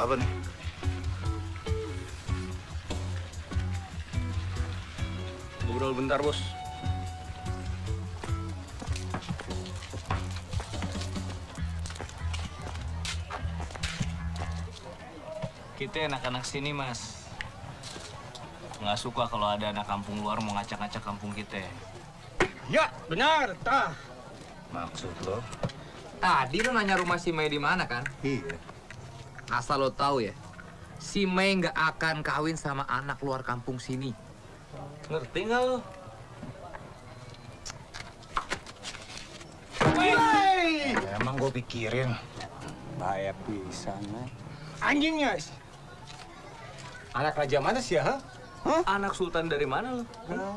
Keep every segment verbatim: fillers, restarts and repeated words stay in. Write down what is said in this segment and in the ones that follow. apa nih? Ngobrol bentar, Bos. Kita anak-anak sini, Mas, nggak suka kalau ada anak kampung luar mau ngacak-ngacak kampung kita. Ya, benar, tah. Maksud lo? Tadi lo nanya rumah si Mei di mana, kan? Iya. Asal lo tahu ya, si Mei nggak akan kawin sama anak luar kampung sini. Ngerti nggak lo? Wey! Ya, emang gue pikirin. Bahaya pisan, Nay. Anjingnya sih. Anak raja mana sih, ya? Huh? Anak sultan dari mana lo? Halo!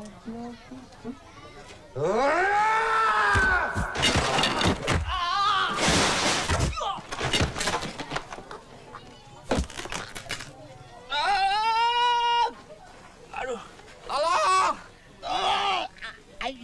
Halo!